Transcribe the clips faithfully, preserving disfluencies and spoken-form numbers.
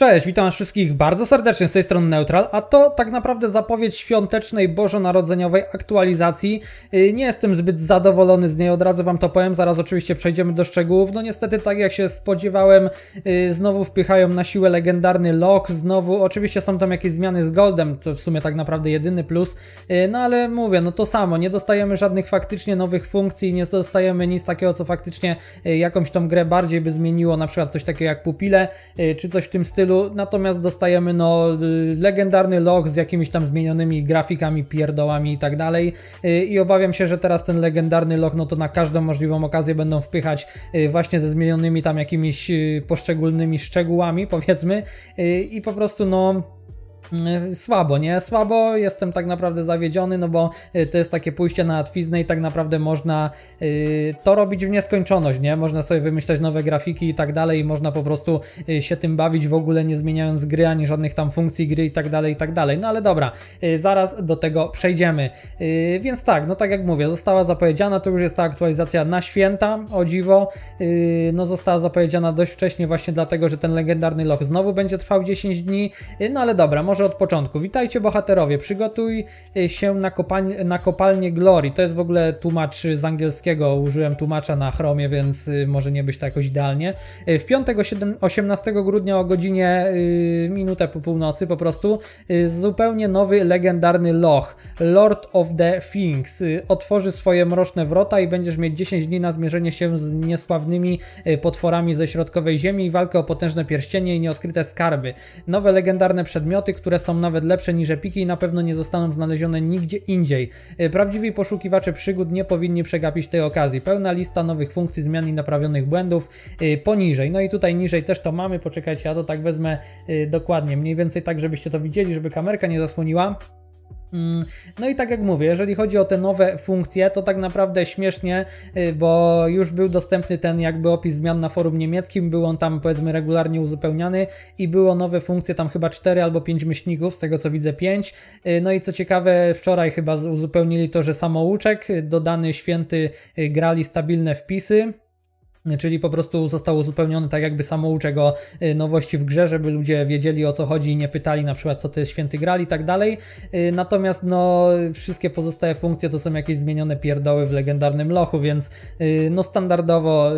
Cześć, witam wszystkich bardzo serdecznie, z tej strony Neutral, a to tak naprawdę zapowiedź świątecznej, bożonarodzeniowej aktualizacji. Nie jestem zbyt zadowolony z niej, od razu wam to powiem, zaraz oczywiście przejdziemy do szczegółów. No niestety, tak jak się spodziewałem, znowu wpychają na siłę legendarny loch, znowu, oczywiście są tam jakieś zmiany z goldem, to w sumie tak naprawdę jedyny plus, no ale mówię, no to samo, nie dostajemy żadnych faktycznie nowych funkcji, nie dostajemy nic takiego, co faktycznie jakąś tą grę bardziej by zmieniło, na przykład coś takiego jak pupile, czy coś w tym stylu. Natomiast dostajemy no legendarny loch z jakimiś tam zmienionymi grafikami, pierdołami i tak dalej, i obawiam się, że teraz ten legendarny loch no to na każdą możliwą okazję będą wpychać właśnie ze zmienionymi tam jakimiś poszczególnymi szczegółami, powiedzmy, i po prostu no słabo, nie? Słabo, jestem tak naprawdę zawiedziony, no bo to jest takie pójście na łatwiznę i tak naprawdę można to robić w nieskończoność, nie? Można sobie wymyślać nowe grafiki i tak dalej i można po prostu się tym bawić w ogóle nie zmieniając gry, ani żadnych tam funkcji gry i tak dalej, i tak dalej. No ale dobra, zaraz do tego przejdziemy. Więc tak, no tak jak mówię, została zapowiedziana, to już jest ta aktualizacja na święta, o dziwo. No została zapowiedziana dość wcześnie właśnie dlatego, że ten legendarny loch znowu będzie trwał dziesięć dni. No ale dobra, może od początku. Witajcie bohaterowie, przygotuj się na, kopalni, na kopalnię Glory. To jest w ogóle tłumacz z angielskiego, użyłem tłumacza na Chromie, więc może nie być to jakoś idealnie. W piątek osiemnastego grudnia o godzinie y, minutę po północy po prostu y, zupełnie nowy legendarny loch, Lord of the Things, y, otworzy swoje mroczne wrota i będziesz mieć dziesięć dni na zmierzenie się z niesławnymi y, potworami ze środkowej ziemi i walkę o potężne pierścienie i nieodkryte skarby. Nowe legendarne przedmioty, które są nawet lepsze niż epiki i na pewno nie zostaną znalezione nigdzie indziej. Prawdziwi poszukiwacze przygód nie powinni przegapić tej okazji. Pełna lista nowych funkcji, zmian i naprawionych błędów poniżej. No i tutaj niżej też to mamy, poczekajcie, ja to tak wezmę dokładnie, mniej więcej tak, żebyście to widzieli, żeby kamerka nie zasłoniła. No i tak jak mówię, jeżeli chodzi o te nowe funkcje, to tak naprawdę śmiesznie, bo już był dostępny ten jakby opis zmian na forum niemieckim, był on tam powiedzmy regularnie uzupełniany i było nowe funkcje, tam chyba cztery albo pięć myślników, z tego co widzę pięć. No i co ciekawe, wczoraj chyba uzupełnili to, że samouczek, dodany święty grali stabilne wpisy, czyli po prostu został uzupełniony tak jakby samouczek o nowości w grze, żeby ludzie wiedzieli o co chodzi i nie pytali na przykład co to jest święty gral i tak dalej. Natomiast no wszystkie pozostałe funkcje to są jakieś zmienione pierdoły w legendarnym lochu, więc no standardowo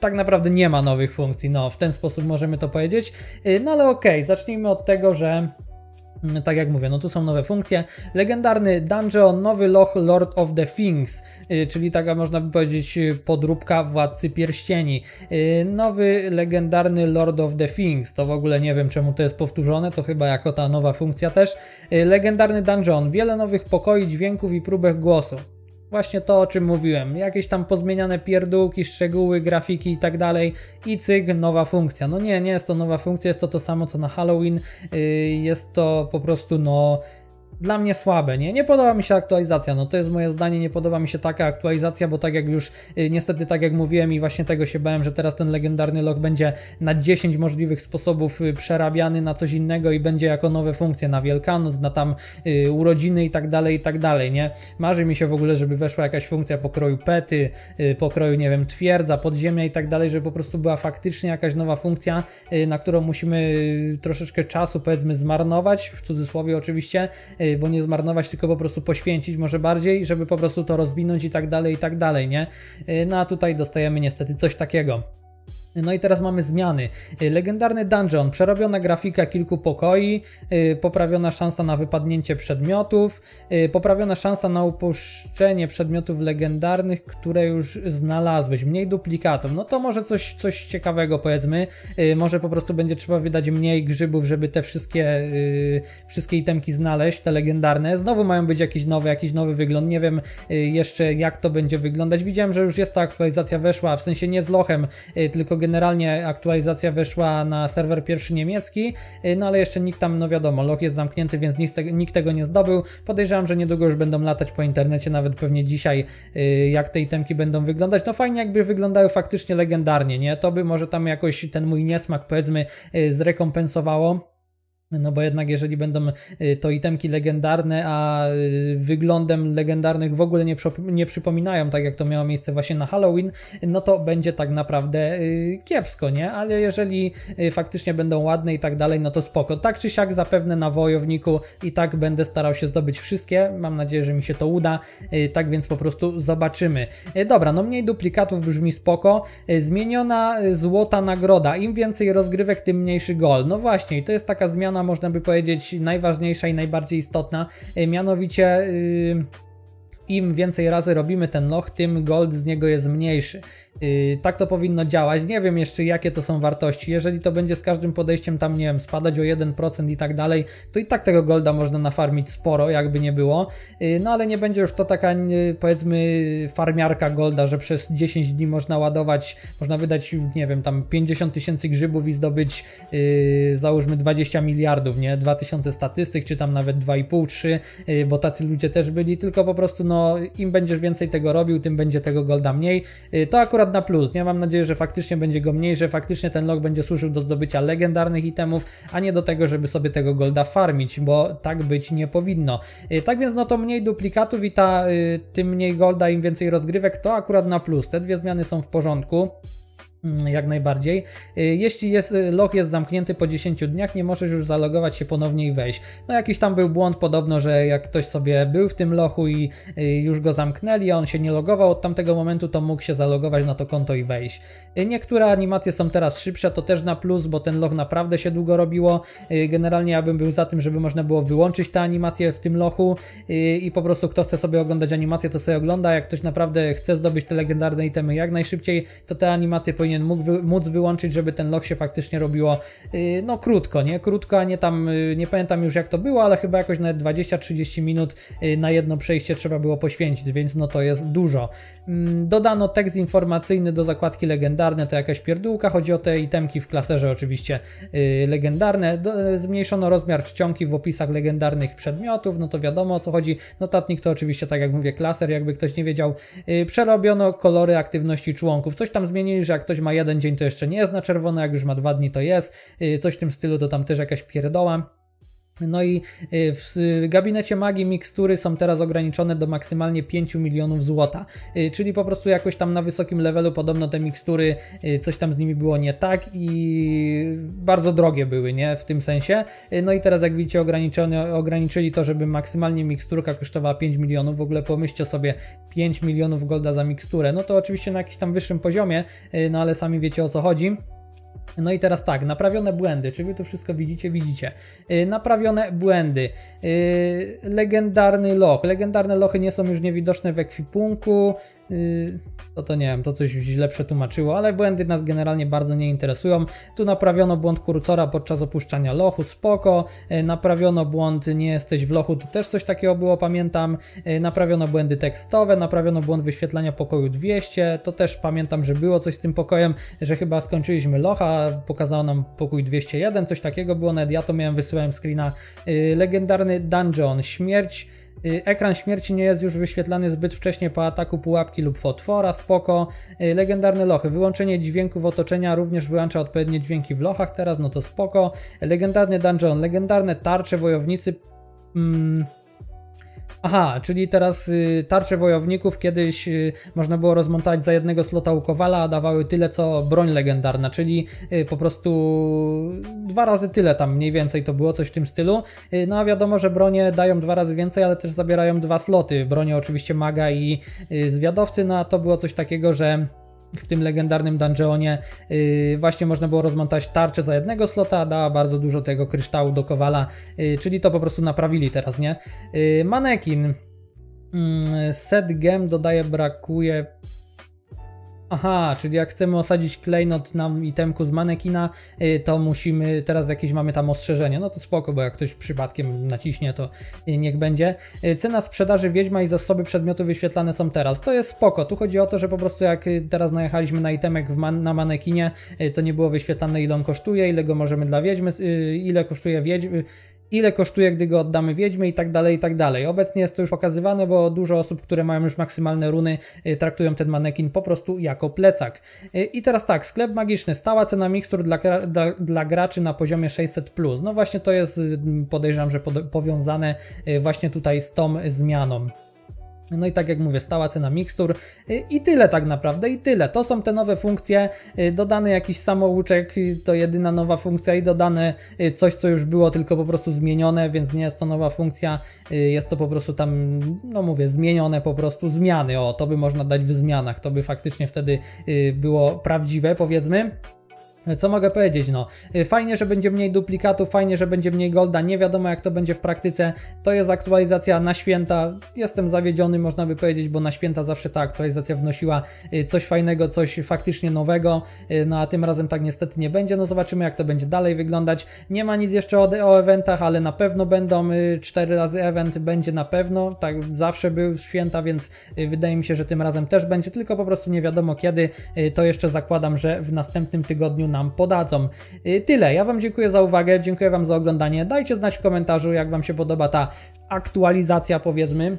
tak naprawdę nie ma nowych funkcji, no w ten sposób możemy to powiedzieć. No ale okej, zacznijmy od tego, że tak jak mówię, no tu są nowe funkcje. Legendarny dungeon, nowy loch Lord of the Things, czyli taka można by powiedzieć podróbka Władcy Pierścieni. Nowy legendarny Lord of the Things, to w ogóle nie wiem czemu to jest powtórzone, to chyba jako ta nowa funkcja też. Legendarny dungeon, wiele nowych pokoi, dźwięków i próbek głosu. Właśnie to, o czym mówiłem, jakieś tam pozmieniane pierdółki, szczegóły, grafiki i tak dalej i cyk, nowa funkcja. No nie, nie jest to nowa funkcja, jest to to samo co na Halloween, yy, jest to po prostu no dla mnie słabe, nie? Nie podoba mi się aktualizacja, no to jest moje zdanie, nie podoba mi się taka aktualizacja, bo tak jak już yy, niestety tak jak mówiłem i właśnie tego się bałem, że teraz ten legendarny loch będzie na dziesięć możliwych sposobów yy, przerabiany na coś innego i będzie jako nowe funkcje na Wielkanoc, na tam yy, urodziny i tak dalej, i tak dalej, nie? Marzy mi się w ogóle, żeby weszła jakaś funkcja pokroju pety, yy, pokroju, nie wiem, twierdza, podziemia i tak dalej, żeby po prostu była faktycznie jakaś nowa funkcja, yy, na którą musimy yy, troszeczkę czasu, powiedzmy, zmarnować, w cudzysłowie oczywiście, yy, bo nie zmarnować, tylko po prostu poświęcić może bardziej, żeby po prostu to rozwinąć i tak dalej, i tak dalej, nie? No a tutaj dostajemy niestety coś takiego. No i teraz mamy zmiany. Legendarny dungeon, przerobiona grafika kilku pokoi, poprawiona szansa na wypadnięcie przedmiotów, poprawiona szansa na upuszczenie przedmiotów legendarnych, które już znalazłeś, mniej duplikatów. No to może coś, coś ciekawego, powiedzmy, może po prostu będzie trzeba wydać mniej grzybów, żeby te wszystkie wszystkie itemki znaleźć, te legendarne. Znowu mają być jakieś nowe, jakiś nowy wygląd, nie wiem jeszcze jak to będzie wyglądać. Widziałem, że już jest ta aktualizacja weszła, w sensie nie z lochem, tylko generalnie aktualizacja weszła na serwer pierwszy niemiecki, no ale jeszcze nikt tam, no wiadomo, loch jest zamknięty, więc nikt tego nie zdobył. Podejrzewam, że niedługo już będą latać po internecie, nawet pewnie dzisiaj, jak te itemki będą wyglądać. No fajnie jakby wyglądały faktycznie legendarnie, nie? To by może tam jakoś ten mój niesmak, powiedzmy, zrekompensowało. No bo jednak jeżeli będą to itemki legendarne, a wyglądem legendarnych w ogóle nie, nie przypominają, tak jak to miało miejsce właśnie na Halloween, no to będzie tak naprawdę kiepsko, nie? Ale jeżeli faktycznie będą ładne i tak dalej, no to spoko. Tak czy siak zapewne na Wojowniku i tak będę starał się zdobyć wszystkie. Mam nadzieję, że mi się to uda. Tak więc po prostu zobaczymy. Dobra, no mniej duplikatów brzmi spoko. Zmieniona złota nagroda. Im więcej rozgrywek, tym mniejszy gol. No właśnie, i to jest taka zmiana, można by powiedzieć, najważniejsza i najbardziej istotna, mianowicie yy, im więcej razy robimy ten loch, tym gold z niego jest mniejszy. Yy, tak to powinno działać. Nie wiem jeszcze, jakie to są wartości. Jeżeli to będzie z każdym podejściem tam, nie wiem, spadać o jeden procent i tak dalej, to i tak tego golda można nafarmić sporo, jakby nie było. Yy, no ale nie będzie już to taka, yy, powiedzmy, farmiarka golda, że przez dziesięć dni można ładować, można wydać, nie wiem, tam pięćdziesiąt tysięcy grzybów i zdobyć, yy, załóżmy, dwadzieścia miliardów, nie? dwa tysiące statystyk, czy tam nawet dwa i pół, trzy, yy, bo tacy ludzie też byli, tylko po prostu, no, im będziesz więcej tego robił, tym będzie tego golda mniej. Yy, to akurat na plus, nie? Mam nadzieję, że faktycznie będzie go mniej, że faktycznie ten loch będzie służył do zdobycia legendarnych itemów, a nie do tego, żeby sobie tego golda farmić, bo tak być nie powinno. Tak więc no to mniej duplikatów i ta, tym mniej golda, im więcej rozgrywek, to akurat na plus. Te dwie zmiany są w porządku. Jak najbardziej. Jeśli jest, log jest zamknięty po dziesięciu dniach, nie możesz już zalogować się ponownie i wejść. No jakiś tam był błąd podobno, że jak ktoś sobie był w tym lochu i już go zamknęli, a on się nie logował od tamtego momentu, to mógł się zalogować na to konto i wejść. Niektóre animacje są teraz szybsze, to też na plus, bo ten loch naprawdę się długo robiło. Generalnie ja bym był za tym, żeby można było wyłączyć te animacje w tym lochu i po prostu kto chce sobie oglądać animacje, to sobie ogląda. Jak ktoś naprawdę chce zdobyć te legendarne itemy jak najszybciej, to te animacje powinien mógł wy, móc wyłączyć, żeby ten loch się faktycznie robiło yy, no krótko, nie? Krótko, a nie tam, yy, nie pamiętam już jak to było, ale chyba jakoś na dwadzieścia trzydzieści minut yy, na jedno przejście trzeba było poświęcić, więc no to jest dużo. Yy, dodano tekst informacyjny do zakładki legendarne, to jakaś pierdółka, chodzi o te itemki w klaserze oczywiście yy, legendarne. Do, yy, zmniejszono rozmiar czcionki w opisach legendarnych przedmiotów, no to wiadomo o co chodzi. Notatnik to oczywiście, tak jak mówię, klaser, jakby ktoś nie wiedział. Yy, przerobiono kolory aktywności członków, coś tam zmienili, że jak ktoś ma jeden dzień, to jeszcze nie jest na czerwono, jak już ma dwa dni, to jest. Coś w tym stylu, to tam też jakaś pierdoła. No i w gabinecie magii mikstury są teraz ograniczone do maksymalnie pięciu milionów złota, czyli po prostu jakoś tam na wysokim levelu podobno te mikstury, coś tam z nimi było nie tak i bardzo drogie były, nie? W tym sensie. No i teraz jak widzicie ograniczyli to, żeby maksymalnie miksturka kosztowała pięć milionów, w ogóle pomyślcie sobie, pięć milionów golda za miksturę, no to oczywiście na jakimś tam wyższym poziomie, no ale sami wiecie o co chodzi. No i teraz tak, naprawione błędy, czy wy tu wszystko widzicie? Widzicie. Yy, naprawione błędy. Yy, legendarny loch. Legendarne lochy nie są już niewidoczne w ekwipunku. To to nie wiem, to coś źle przetłumaczyło, ale błędy nas generalnie bardzo nie interesują. Tu naprawiono błąd kursora podczas opuszczania lochu, spoko. Naprawiono błąd nie jesteś w lochu, tu też coś takiego było, pamiętam. Naprawiono błędy tekstowe, naprawiono błąd wyświetlania pokoju dwieście, to też pamiętam, że było coś z tym pokojem, że chyba skończyliśmy locha, pokazało nam pokój dwieście jeden, coś takiego było, nawet ja to miałem, wysyłałem screena. Legendarny dungeon, śmierć. Ekran śmierci nie jest już wyświetlany zbyt wcześnie po ataku pułapki lub potwora, spoko. Legendarne lochy, wyłączenie dźwięków otoczenia również wyłącza odpowiednie dźwięki w lochach teraz, no to spoko. Legendarny dungeon, legendarne tarcze wojownicy... Mm. Aha, czyli teraz y, tarcze wojowników kiedyś y, można było rozmontować za jednego slota u Kowala, a dawały tyle co broń legendarna, czyli y, po prostu dwa razy tyle tam mniej więcej to było, coś w tym stylu. Y, no a wiadomo, że bronie dają dwa razy więcej, ale też zabierają dwa sloty. Bronie oczywiście maga i y, zwiadowcy, no a to było coś takiego, że w tym legendarnym dungeonie yy, właśnie można było rozmontać tarczę za jednego slota, dała bardzo dużo tego kryształu do Kowala, yy, czyli to po prostu naprawili teraz, nie? Yy, manekin. Yy, set gem dodaje, brakuje... Aha, czyli jak chcemy osadzić klejnot na itemku z manekina, to musimy, teraz jakieś mamy tam ostrzeżenie, no to spoko, bo jak ktoś przypadkiem naciśnie, to niech będzie. Cena sprzedaży wiedźma i zasoby przedmiotów wyświetlane są teraz, to jest spoko, tu chodzi o to, że po prostu jak teraz najechaliśmy na itemek w man na manekinie, to nie było wyświetlane ile on kosztuje, ile go możemy dla wiedźmy, ile kosztuje wiedźmy, ile kosztuje, gdy go oddamy wiedźmie i tak dalej, i tak dalej. Obecnie jest to już pokazywane, bo dużo osób, które mają już maksymalne runy, traktują ten manekin po prostu jako plecak. I teraz tak, sklep magiczny, stała cena mikstur dla, dla, dla graczy na poziomie sześćset plus. No właśnie to jest, podejrzewam, że pod, powiązane właśnie tutaj z tą zmianą. No i tak jak mówię, stała cena mikstur i tyle tak naprawdę, i tyle. To są te nowe funkcje, dodany jakiś samouczek, to jedyna nowa funkcja i dodane coś, co już było, tylko po prostu zmienione, więc nie jest to nowa funkcja, jest to po prostu tam, no mówię, zmienione po prostu zmiany. O, to by można dać w zmianach, to by faktycznie wtedy było prawdziwe, powiedzmy. Co mogę powiedzieć, no fajnie, że będzie mniej duplikatów, fajnie, że będzie mniej golda, nie wiadomo jak to będzie w praktyce, to jest aktualizacja na święta, jestem zawiedziony, można by powiedzieć, bo na święta zawsze ta aktualizacja wnosiła coś fajnego, coś faktycznie nowego, no a tym razem tak niestety nie będzie, no zobaczymy jak to będzie dalej wyglądać, nie ma nic jeszcze o, o eventach, ale na pewno będą, cztery razy event będzie na pewno, tak zawsze był święta, więc wydaje mi się, że tym razem też będzie, tylko po prostu nie wiadomo kiedy, to jeszcze zakładam, że w następnym tygodniu nam podadzą. Tyle, ja Wam dziękuję za uwagę, dziękuję Wam za oglądanie, dajcie znać w komentarzu jak Wam się podoba ta aktualizacja, powiedzmy.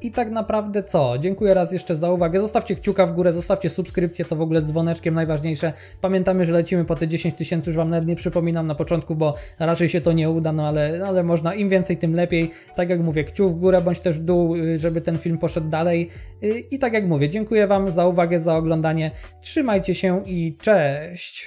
I tak naprawdę co? Dziękuję raz jeszcze za uwagę, zostawcie kciuka w górę, zostawcie subskrypcję, to w ogóle z dzwoneczkiem najważniejsze. Pamiętamy, że lecimy po te dziesięć tysięcy, już Wam nawet nie przypominam na początku, bo raczej się to nie uda, no ale, ale można, im więcej tym lepiej. Tak jak mówię, kciuk w górę bądź też w dół, żeby ten film poszedł dalej. I tak jak mówię, dziękuję Wam za uwagę, za oglądanie, trzymajcie się i cześć!